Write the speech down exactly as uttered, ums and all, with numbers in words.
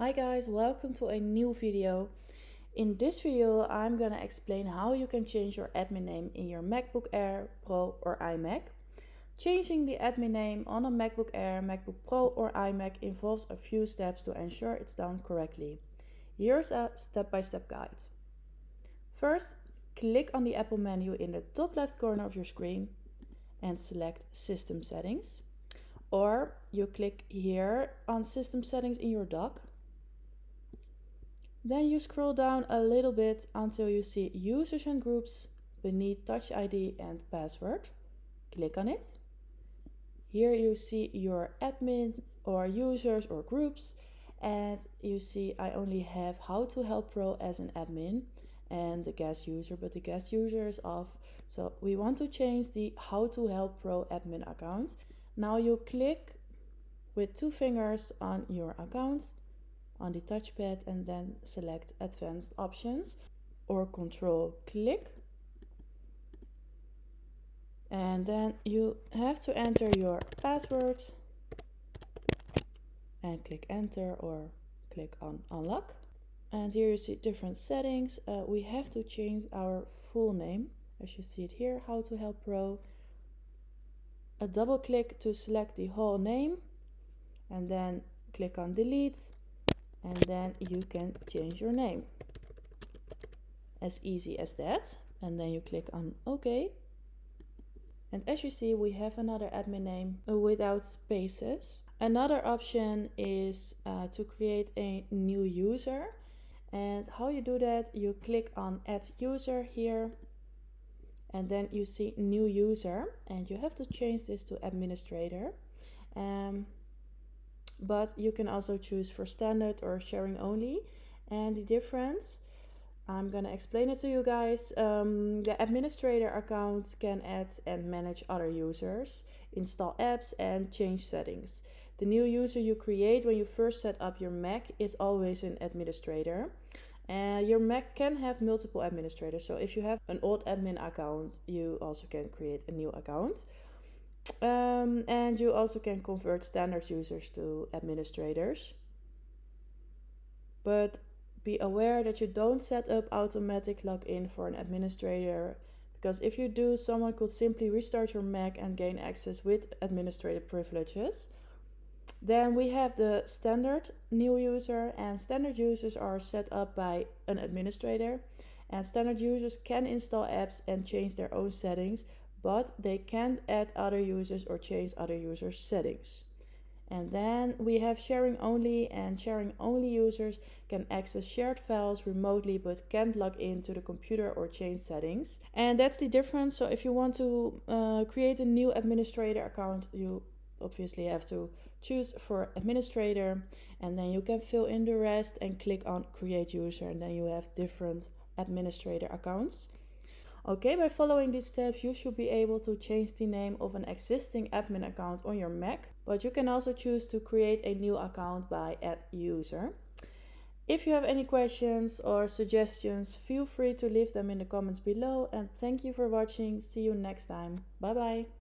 Hi guys, welcome to a new video. In this video I'm gonna explain how you can change your admin name in your MacBook Air, Pro or iMac. Changing the admin name on a MacBook Air, MacBook Pro or iMac involves a few steps to ensure it's done correctly. Here's a step-by-step guide. First, click on the Apple menu in the top left corner of your screen and select System Settings. Or you click here on System Settings in your dock. Then you scroll down a little bit until you see Users and Groups beneath Touch I D and Password. Click on it. Here you see your admin or users or groups, and you see I only have How To Help Pro as an admin and the guest user, but the guest user is off. So we want to change the How To Help Pro admin account. Now you click with two fingers on your account, on the touchpad, and then select Advanced Options or Control click, and then you have to enter your password and click Enter or click on Unlock. And here you see different settings. Uh, we have to change our full name, as you see it here, How To Help Pro. A double click to select the whole name, and then click on Delete. And then you can change your name. As easy as that. And then you click on OK. And as you see, we have another admin name without spaces. Another option is uh, to create a new user. And how you do that, you click on Add User here. And then you see New User. And you have to change this to Administrator. Um, But you can also choose for standard or sharing only. And the difference, I'm gonna explain it to you guys. Um, the administrator accounts can add and manage other users, install apps and change settings. The new user you create when you first set up your Mac is always an administrator. And your Mac can have multiple administrators. So if you have an old admin account, you also can create a new account. Um, and you also can convert standard users to administrators. But be aware that you don't set up automatic login for an administrator, because if you do, someone could simply restart your Mac and gain access with administrative privileges. Then we have the standard new user, and standard users are set up by an administrator, and standard users can install apps and change their own settings, but they can't add other users or change other users' settings. And then we have sharing only, and sharing only users can access shared files remotely but can't log into the computer or change settings. And that's the difference. So if you want to uh, create a new administrator account, you obviously have to choose for administrator, and then you can fill in the rest and click on Create User, and then you have different administrator accounts. Okay, by following these steps, you should be able to change the name of an existing admin account on your Mac, but you can also choose to create a new account by Add User. If you have any questions or suggestions, feel free to leave them in the comments below, and thank you for watching. See you next time. Bye bye.